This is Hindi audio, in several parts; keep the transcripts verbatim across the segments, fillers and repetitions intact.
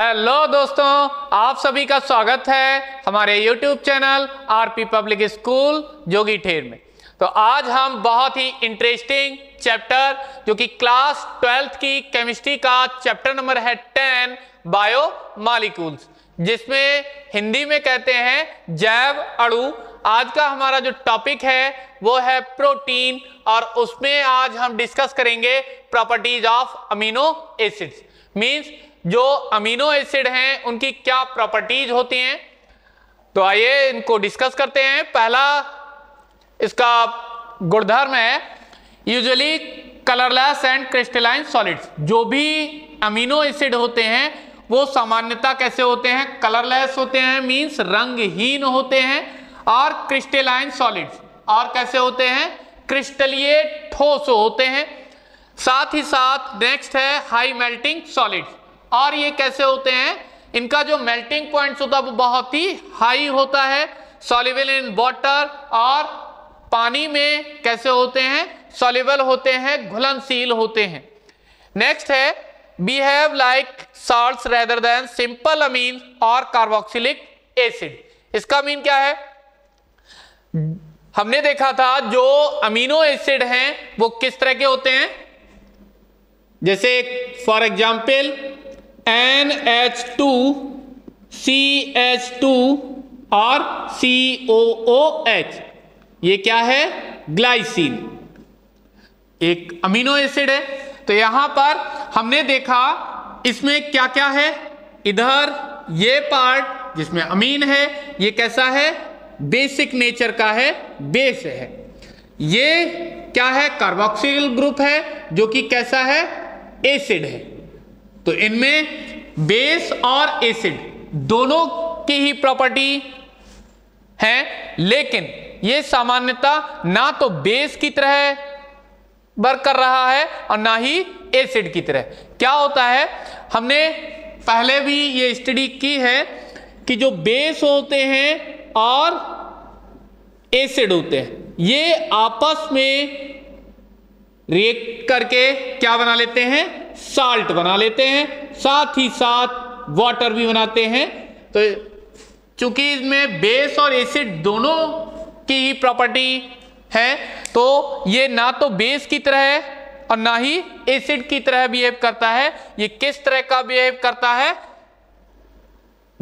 हेलो दोस्तों, आप सभी का स्वागत है हमारे YouTube channel RP public school जोगीठेर में। तो आज हम बहुत ही इंटरेस्टिंग चैप्टर जो कि क्लास ट्वेल्थ की केमिस्ट्री का चैप्टर नंबर है टेन बायोमॉलिक्यूल्स, जिसमें हिंदी में कहते हैं जैव अणु। आज का हमारा जो टॉपिक है वो है प्रोटीन, और उसमें आज हम डिस्कस करेंगे properties of amino acids. Means जो अमीनो एसिड हैं उनकी क्या प्रॉपर्टीज होती हैं। तो आइए इनको डिस्कस करते हैं। पहला इसका गुणधर्म है usually colourless and crystalline solids. जो भी अमीनो एसिड होते हैं वो सामान्यता कैसे होते हैं, कलरलेस होते हैं, मींस रंगहीन होते हैं, और क्रिस्टलाइन सॉलिड्स और कैसे होते हैं, क्रिस्टलीय ठोस होते हैं। साथ ही साथ नेक्स्ट है हाई मेल्टिंग सॉलिड्स, और ये कैसे होते हैं, इनका जो मेल्टिंग पॉइंट्स होता है वो बहुत ही हाई होता है, सॉल्युबल इन वाटर और पानी में कैसे होते हैं, सॉल्युबल होते हैं, घुलनशील होते हैं। नेक्स्ट है behave like salts rather than simple amine और कार्बोक्सिलिक एसिड। इसका मीन क्या है, हमने देखा था जो अमीनो एसिड हैं वो किस तरह के होते हैं, जैसे for example N H two, C H two और सी ओ ओ एच। ये क्या है, ग्लाइसिन एक अमीनो एसिड है। तो यहां पर हमने देखा इसमें क्या क्या है, इधर ये पार्ट जिसमें अमीन है ये कैसा है, बेसिक नेचर का है, बेस है। ये क्या है, कार्बोक्सिल ग्रुप है जो कि कैसा है, एसिड है। तो इनमें बेस और एसिड दोनों की ही प्रॉपर्टी है, लेकिन ये सामान्यता ना तो बेस की तरह वर्क कर रहा है और ना ही एसिड की तरह। क्या होता है, हमने पहले भी ये स्टडी की है कि जो बेस होते हैं और एसिड होते हैं ये आपस में रिएक्ट करके क्या बना लेते हैं, साल्ट बना लेते हैं, साथ ही साथ वाटर भी बनाते हैं। तो चूंकि इसमें बेस और एसिड दोनों की ही प्रॉपर्टी है तो ये ना तो बेस की तरह है और ना ही एसिड की तरह बिहेव करता है। ये किस तरह का बिहेव करता है,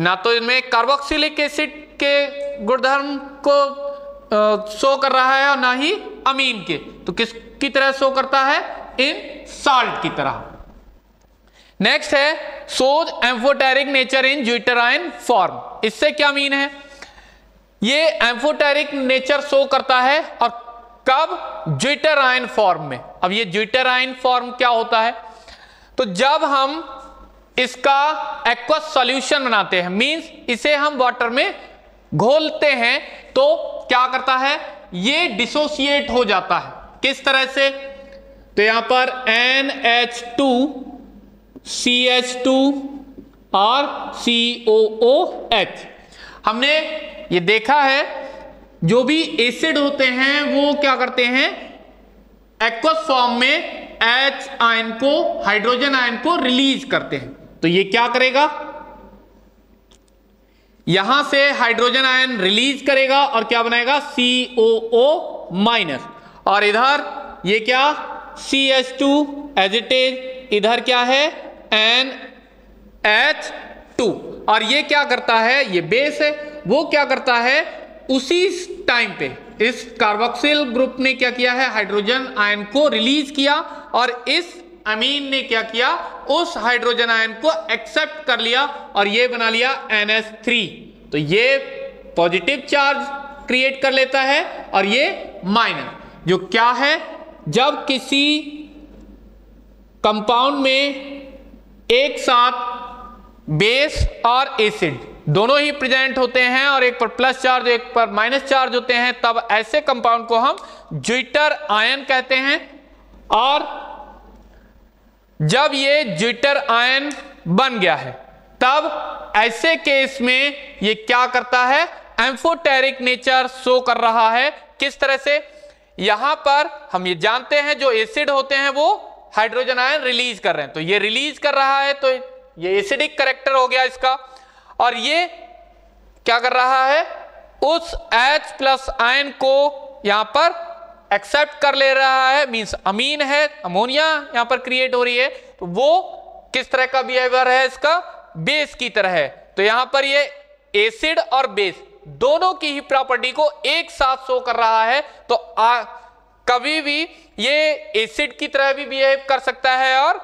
ना तो इनमें कार्बोक्सिलिक एसिड के गुणधर्म को आ, शो कर रहा है और ना ही अमीन के। तो किस की तरह शो करता है, इन साल्ट की तरह। नेक्स्ट है shows amphoteric nature in zwitterion form. इससे क्या मीन है, ये एम्फोटेरिक नेचर शो करता है, और कब, ज्यूटराइन फॉर्म में। अब ये ज्यूटराइन फॉर्म क्या होता है, तो जब हम इसका एक्वस सॉल्यूशन बनाते हैं, मींस इसे हम वाटर में घोलते हैं, तो क्या करता है, ये डिसोसिएट हो जाता है। किस तरह से, तो यहां पर N H two, C H two और सी ओ ओ एच। हमने ये देखा है जो भी एसिड होते हैं वो क्या करते हैं, एक्वस फॉर्म में एच आयन को, हाइड्रोजन आयन को रिलीज करते हैं। तो ये क्या करेगा, यहां से हाइड्रोजन आयन रिलीज करेगा और क्या बनाएगा, सी ओ ओ माइनस, और इधर ये क्या, C H two as it is, इधर क्या है, एन एच टू, और ये क्या करता है, ये बेस है, वो क्या करता है, उसी टाइम पे इस कार्बोक्सिल ग्रुप ने क्या किया है, हाइड्रोजन आयन को रिलीज किया, और इस अमीन ने क्या किया, उस हाइड्रोजन आयन को एक्सेप्ट कर लिया और ये बना लिया एन एस थ्री। तो ये पॉजिटिव चार्ज क्रिएट कर लेता है और ये माइनस, जो क्या है, जब किसी कंपाउंड में एक साथ बेस और एसिड दोनों ही प्रेजेंट होते हैं और एक पर प्लस चार्ज एक पर माइनस चार्ज होते हैं, तब ऐसे कंपाउंड को हम ज्यूटर आयन कहते हैं। और जब ये ज्यूटर आयन बन गया है तब ऐसे केस में ये क्या करता है, एम्फोटेरिक नेचर शो कर रहा है। किस तरह से, यहां पर हम ये जानते हैं जो एसिड होते हैं वो हाइड्रोजन आयन रिलीज कर रहे हैं, तो ये रिलीज कर रहा है, तो ये एसिडिक करेक्टर हो गया इसका, और ये क्या कर रहा है, उस H प्लस आयन को यहां पर एक्सेप्ट कर ले रहा है, मींस अमीन है, अमोनिया यहां पर क्रिएट हो रही है, तो वो किस तरह का बिहेवियर है इसका, बेस की तरह है। तो यहां पर ये एसिड और बेस दोनों की ही प्रॉपर्टी को एक साथ शो कर रहा है, तो आ, कभी भी ये एसिड की तरह भी बिहेव कर सकता है और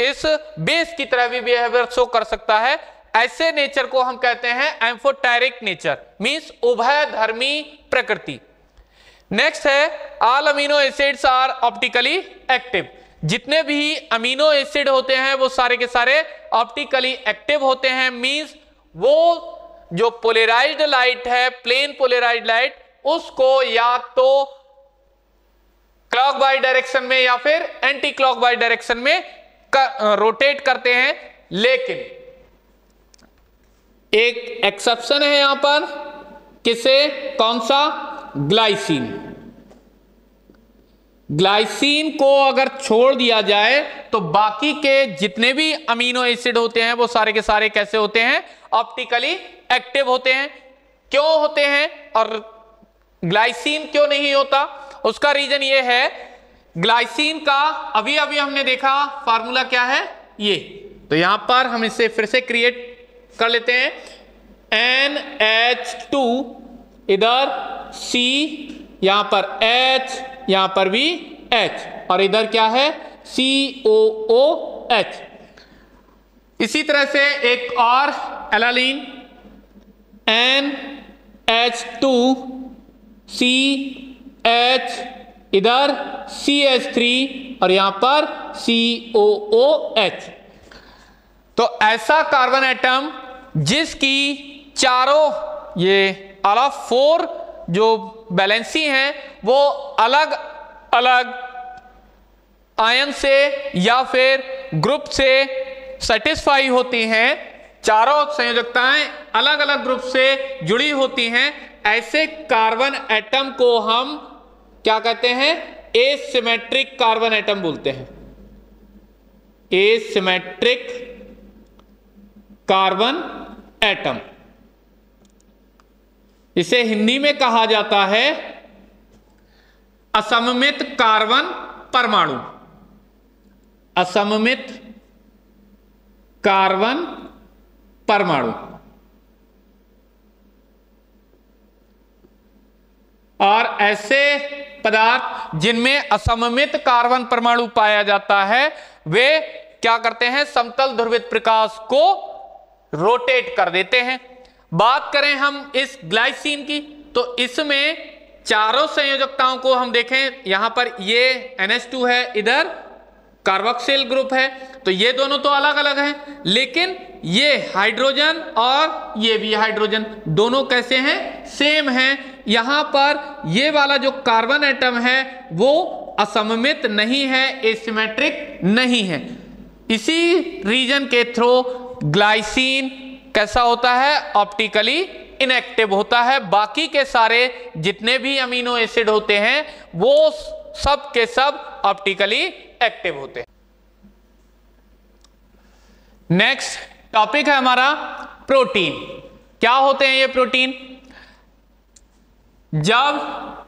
इस बेस की तरह भी बिहेवियर शो कर सकता है। ऐसे नेचर को हम कहते हैं एम्फोटेरिक नेचर, मींस उभयधर्मी प्रकृति। नेक्स्ट है all amino acids are optically active, जितने भी अमीनो एसिड होते हैं वो सारे के सारे ऑप्टिकली एक्टिव होते हैं, मींस वो जो पोलराइज्ड लाइट है, प्लेन पोलराइज्ड लाइट, उसको या तो क्लॉकवाइज डायरेक्शन में या फिर एंटी क्लॉकवाइज डायरेक्शन में कर, रोटेट करते हैं। लेकिन एक एक्सेप्शन है यहां पर, किसे, कौन सा, ग्लाइसिन। ग्लाइसिन को अगर छोड़ दिया जाए तो बाकी के जितने भी अमीनो एसिड होते हैं वो सारे के सारे कैसे होते हैं, ऑप्टिकली एक्टिव होते हैं। क्यों होते हैं और ग्लाइसिन क्यों नहीं होता, उसका रीजन ये है, ग्लाइसिन का अभी अभी हमने देखा फार्मूला क्या है ये, तो यहां पर हम इसे फिर से क्रिएट कर लेते हैं, एन एच टू, इधर C, यहां पर H, यहां पर भी H, और इधर क्या है सी ओ ओ एच। इसी तरह से एक और alanine, N H two C H, इधर सी एच थ्री और यहां पर सी ओ ओ एच। तो ऐसा कार्बन एटम जिसकी चारों ये अला फोर जो बैलेंसी हैं वो अलग अलग आयन से या फिर ग्रुप से सेटिस्फाई होती हैं, चारों संयोजकताएं अलग अलग ग्रुप से जुड़ी होती हैं, ऐसे कार्बन एटम को हम क्या कहते हैं, एसिमेट्रिक कार्बन एटम बोलते हैं। एसिमेट्रिक कार्बन एटम, इसे हिंदी में कहा जाता है असममित कार्बन परमाणु। असममित कार्बन परमाणु, और ऐसे पदार्थ जिनमें असममित कार्बन परमाणु पाया जाता है वे क्या करते हैं, समतल ध्रुवित प्रकाश को रोटेट कर देते हैं। बात करें हम इस ग्लाइसिन की, तो इसमें चारों संयोजकताओं को हम देखें, यहां पर ये एन एच टू है, इधर कार्बोक्सिल ग्रुप है, तो ये दोनों तो अलग अलग हैं, लेकिन ये हाइड्रोजन और ये भी हाइड्रोजन दोनों कैसे हैं, सेम हैं। यहां पर ये वाला जो कार्बन एटम है वो असममित नहीं है, एसिमेट्रिक नहीं है। इसी रीजन के थ्रू ग्लाइसिन कैसा होता है, ऑप्टिकली इनएक्टिव होता है। बाकी के सारे जितने भी अमीनो एसिड होते हैं वो सब के सब ऑप्टिकली एक्टिव होते हैं। नेक्स्ट टॉपिक है हमारा प्रोटीन। क्या होते हैं ये प्रोटीन? जब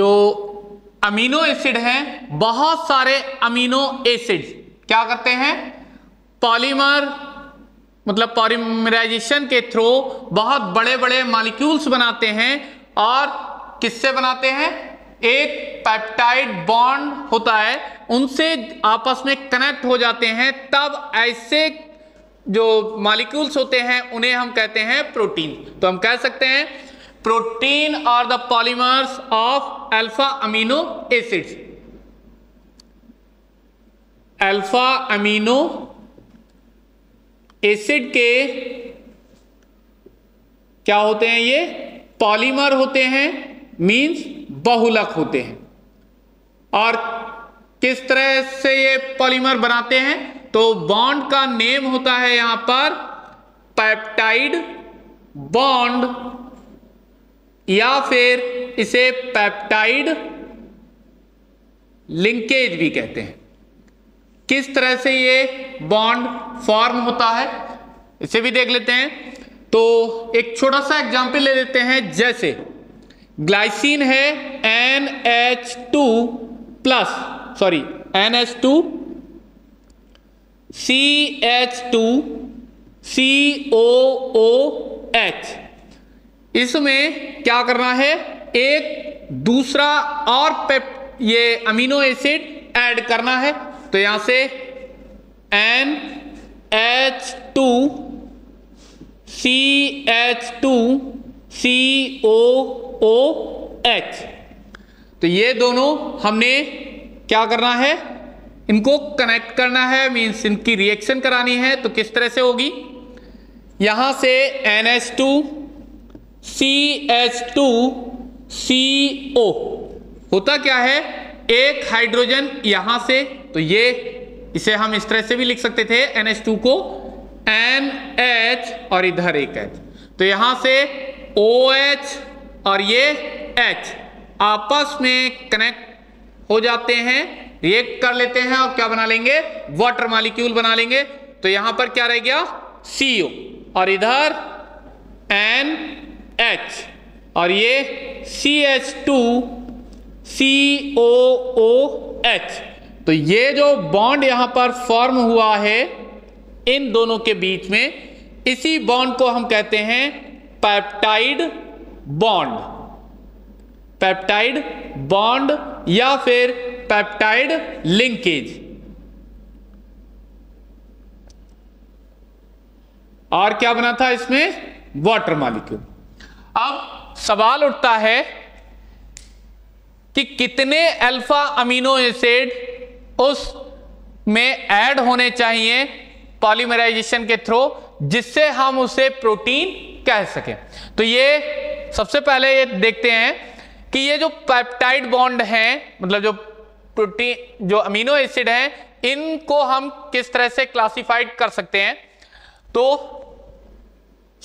जो अमीनो एसिड हैं, बहुत सारे अमीनो एसिड क्या करते हैं, पॉलीमर मतलब पॉलीमराइजेशन के थ्रू बहुत बड़े बड़े मॉलिक्यूल्स बनाते हैं, और किससे बनाते हैं, एक पेप्टाइड बॉन्ड होता है, उनसे आपस में कनेक्ट हो जाते हैं, तब ऐसे जो मॉलिक्यूल्स होते हैं उन्हें हम कहते हैं प्रोटीन। तो हम कह सकते हैं protein are the polymers of alpha amino acids. Alpha amino acid के क्या होते हैं, ये पॉलीमर होते हैं, मींस बहुलक होते हैं। और किस तरह से ये पॉलीमर बनाते हैं, तो बॉन्ड का नेम होता है यहां पर पेप्टाइड बॉन्ड, या फिर इसे पेप्टाइड लिंकेज भी कहते हैं। किस तरह से ये बॉन्ड फॉर्म होता है, इसे भी देख लेते हैं। तो एक छोटा सा एग्जाम्पल ले लेते हैं, जैसे ग्लाइसिन है N H two plus sorry N H two C H two C O O H, इसमें क्या करना है, एक दूसरा और पेप ये अमीनो एसिड ऐड करना है। तो यहां से N H two C H two C O O H, तो ये दोनों हमने क्या करना है, इनको कनेक्ट करना है, मीन्स इनकी रिएक्शन करानी है। तो किस तरह से होगी, यहां से N H two C H two C O, होता क्या है, एक हाइड्रोजन यहां से, तो ये इसे हम इस तरह से भी लिख सकते थे, एन एच टू को एन एच और इधर एक H, तो यहां से ओ एच और ये H आपस में कनेक्ट हो जाते हैं, रिएक्ट कर लेते हैं और क्या बना लेंगे, वाटर मॉलिक्यूल बना लेंगे। तो यहां पर क्या रह गया, सी ओ और इधर एन एच और ये C H two C O O H. तो ये जो बॉन्ड यहां पर फॉर्म हुआ है इन दोनों के बीच में, इसी बॉन्ड को हम कहते हैं पेप्टाइड बॉन्ड, पेप्टाइड बॉन्ड या फिर पेप्टाइड लिंकेज। और क्या बना था इसमें, वाटर मॉलिक्यूल। अब सवाल उठता है कि कितने अल्फा अमीनो एसिड उस में ऐड होने चाहिए पॉलीमराइजेशन के थ्रू, जिससे हम उसे प्रोटीन कह सकें। तो ये सबसे पहले ये देखते हैं कि ये जो पेप्टाइड बॉन्ड हैं, मतलब जो प्रोटीन जो अमीनो एसिड हैं, इनको हम किस तरह से क्लासिफाइड कर सकते हैं। तो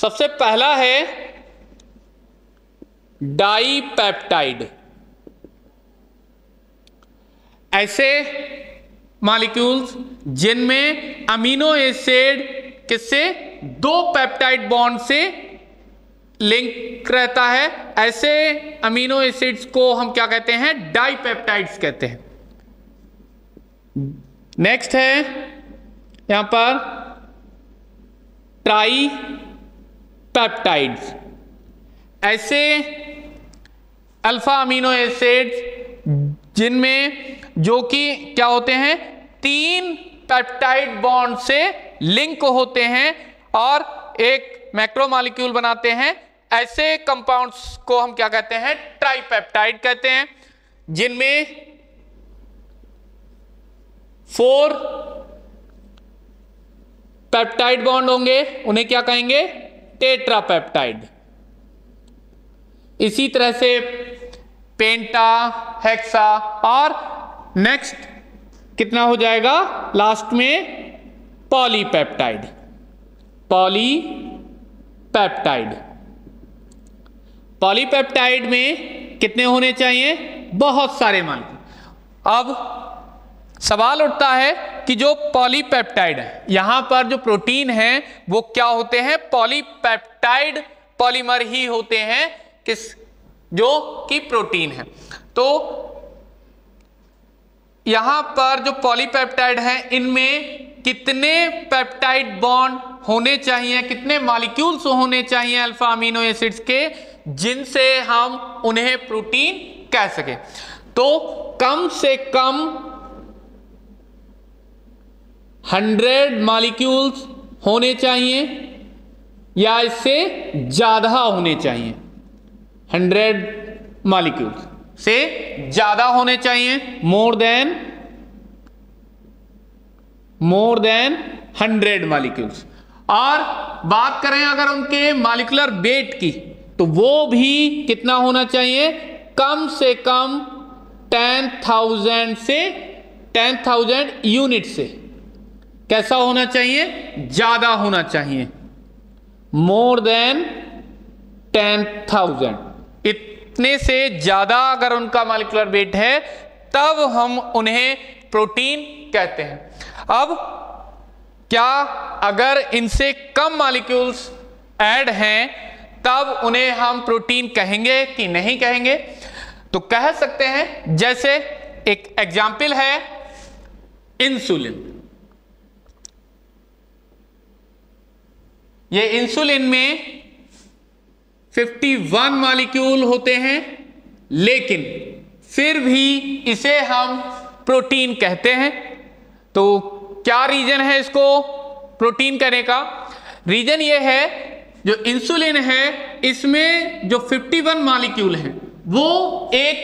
सबसे पहला है डाईपेप्टाइड, ऐसे मॉलिक्यूल्स जिनमें अमीनो एसिड किससे, दो पेप्टाइड बॉन्ड से लिंक रहता है, ऐसे अमीनो एसिड्स को हम क्या कहते हैं, डाईपेप्टाइड्स कहते हैं। नेक्स्ट है यहां पर ट्राईपेप्टाइड्स, ऐसे अल्फा अमीनो एसिड्स जिनमें जो कि क्या होते हैं, तीन पेप्टाइड बॉन्ड से लिंक होते हैं और एक मैक्रोमॉलिक्यूल बनाते हैं, ऐसे कंपाउंड्स को हम क्या कहते हैं, ट्राईपेप्टाइड कहते हैं। जिनमें फोर पेप्टाइड बॉन्ड होंगे उन्हें क्या कहेंगे, टेट्रापेप्टाइड। इसी तरह से पेंटा, हेक्सा और नेक्स्ट कितना हो जाएगा, लास्ट में पॉलीपेप्टाइड, पॉलीपेप्टाइड। पॉलीपेप्टाइड में कितने होने चाहिए, बहुत सारे मान। अब सवाल उठता है कि जो पॉलीपेप्टाइड है, यहां पर जो प्रोटीन है वो क्या होते हैं, पॉलीपेप्टाइड पॉलीमर ही होते हैं, किस जो कि प्रोटीन है। तो यहां पर जो पॉलीपेप्टाइड हैं, इनमें कितने पेप्टाइड बॉन्ड होने चाहिए, कितने मॉलिक्यूल्स होने चाहिए अल्फा अमीनो एसिड्स के, जिनसे हम उन्हें प्रोटीन कह सके। तो कम से कम हंड्रेड मॉलिक्यूल्स होने चाहिए या इससे ज्यादा होने चाहिए, हंड्रेड मॉलिक्यूल्स से ज्यादा होने चाहिए, more than more than hundred molecules. और बात करें अगर उनके मॉलिक्यूलर वेट की, तो वो भी कितना होना चाहिए, कम से कम टेन थाउजेंड से टेन थाउजेंड यूनिट से, कैसा होना चाहिए, ज्यादा होना चाहिए, मोर देन टेन थाउजेंड इतने से ज्यादा अगर उनका मॉलिक्यूलर वेट है, तब हम उन्हें प्रोटीन कहते हैं। अब क्या अगर इनसे कम मॉलिक्यूल्स ऐड हैं तब उन्हें हम प्रोटीन कहेंगे कि नहीं कहेंगे? तो कह सकते हैं। जैसे एक एग्जाम्पल है इंसुलिन। ये इंसुलिन में इक्यावन मॉलिक्यूल होते हैं, लेकिन फिर भी इसे हम प्रोटीन कहते हैं। तो क्या रीजन है इसको प्रोटीन करने का? रीजन ये है जो इंसुलिन है इसमें जो इक्यावन मॉलिक्यूल हैं वो एक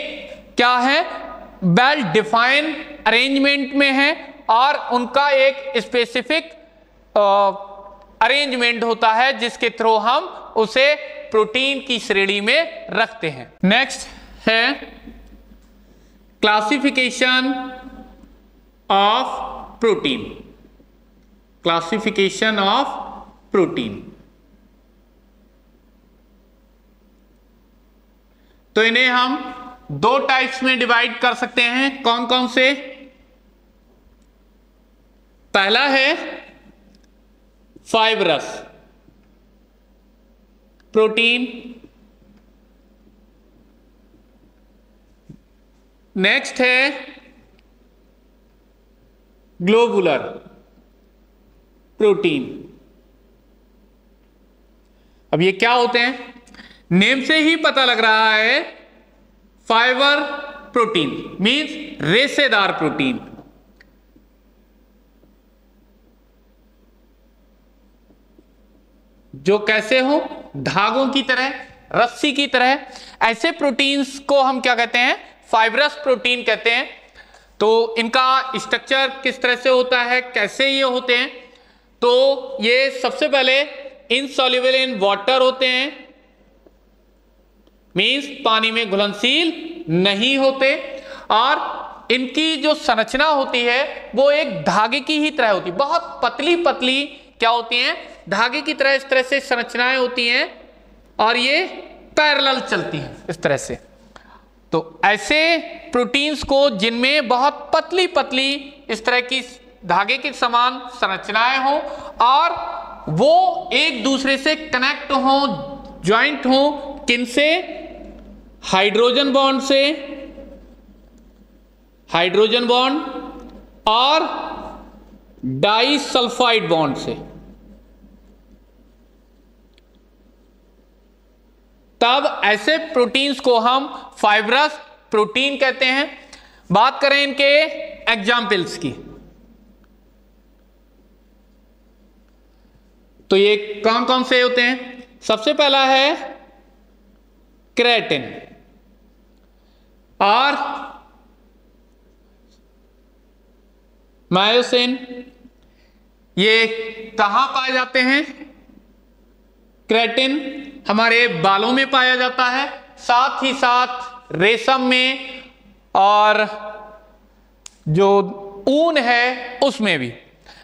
क्या है वेल डिफाइन अरेंजमेंट में है और उनका एक स्पेसिफिक अरेंजमेंट होता है जिसके थ्रू हम उसे प्रोटीन की श्रेणी में रखते हैं। नेक्स्ट है classification of protein. Classification of protein. तो इन्हें हम दो टाइप्स में डिवाइड कर सकते हैं। कौन कौन से? पहला है फाइबरस प्रोटीन। नेक्स्ट है ग्लोबुलर प्रोटीन। अब ये क्या होते हैं? नेम से ही पता लग रहा है फाइबर प्रोटीन मींस रेशेदार प्रोटीन। जो कैसे हो धागों की तरह, रस्सी की तरह, ऐसे प्रोटीन्स को हम क्या कहते हैं? फाइब्रस प्रोटीन कहते हैं। तो इनका स्ट्रक्चर किस तरह से होता है, कैसे ये होते हैं? तो ये सबसे पहले इनसॉल्युबल इन वाटर होते हैं मींस पानी में घुलनशील नहीं होते, और इनकी जो संरचना होती है वो एक धागे की ही तरह होती है। बहुत पतली पतली क्या होती हैं? धागे की तरह इस तरह से संरचनाएं होती हैं और ये पैरेलल चलती हैं इस तरह से। तो ऐसे प्रोटीन्स को जिनमें बहुत पतली पतली इस तरह की धागे के समान संरचनाएं हों और वो एक दूसरे से कनेक्ट हों, ज्वाइंट हों, किनसे? हाइड्रोजन बॉन्ड से। हाइड्रोजन बॉन्ड और डाइसल्फाइड बॉन्ड से, तब ऐसे प्रोटीन्स को हम फाइब्रस प्रोटीन कहते हैं। बात करें इनके एग्जाम्पल्स की, तो ये कौन कौन से होते हैं? सबसे पहला है क्रेटिन और मायोसिन। ये कहाँ पाए जाते हैं? क्रेटिन हमारे बालों में पाया जाता है, साथ ही साथ रेशम में और जो ऊन है उसमें भी।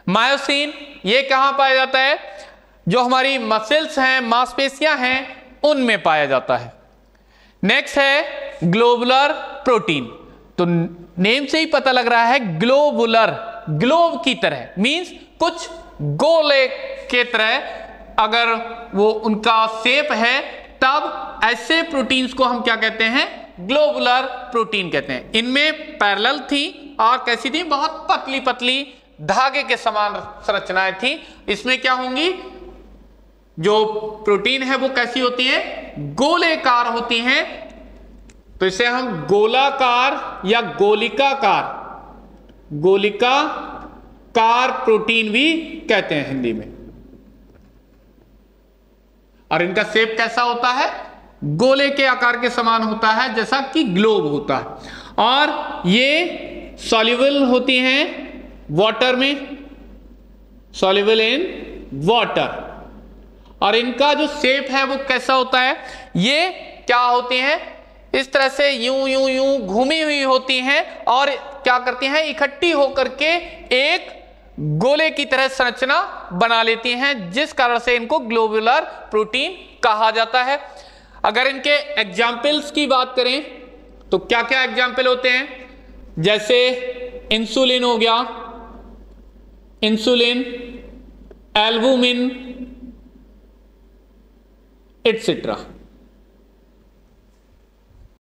मायोसिन ये कहाँ पाया जाता है? जो हमारी मसल्स हैं, मांसपेशियां हैं, उनमें पाया जाता है। नेक्स्ट है ग्लोबुलर प्रोटीन। तो नेम से ही पता लग रहा है ग्लोबुलर, ग्लोब की तरह मींस कुछ गोले के तरह अगर वो उनका शेप है तब ऐसे प्रोटीन्स को हम क्या कहते हैं? ग्लोबुलर प्रोटीन कहते हैं। इनमें पैरेलल थी और कैसी थी? बहुत पतली पतली धागे के समान संरचनाएं थी। इसमें क्या होंगी? जो प्रोटीन है वो कैसी होती है? गोलेकार होती हैं। तो इसे हम गोलाकार या गोलिकाकार, गोलिकाकार प्रोटीन भी कहते हैं हिंदी में। और इनका शेप कैसा होता है? गोले के आकार के समान होता है जैसा कि ग्लोब होता है। और ये सॉल्युबल होती हैं वाटर में, सॉल्युबल इन वाटर। और इनका जो शेप है वो कैसा होता है? ये क्या होती हैं? इस तरह से यूं यूं यूं घूमी हुई होती हैं और क्या करती हैं? इकट्ठी होकर के एक गोले की तरह संरचना बना लेती हैं, जिस कारण से इनको ग्लोबुलर प्रोटीन कहा जाता है। अगर इनके एग्जाम्पल्स की बात करें तो क्या क्या एग्जाम्पल होते हैं? जैसे इंसुलिन हो गया, इंसुलिन, एल्बुमिन, एटसेट्रा।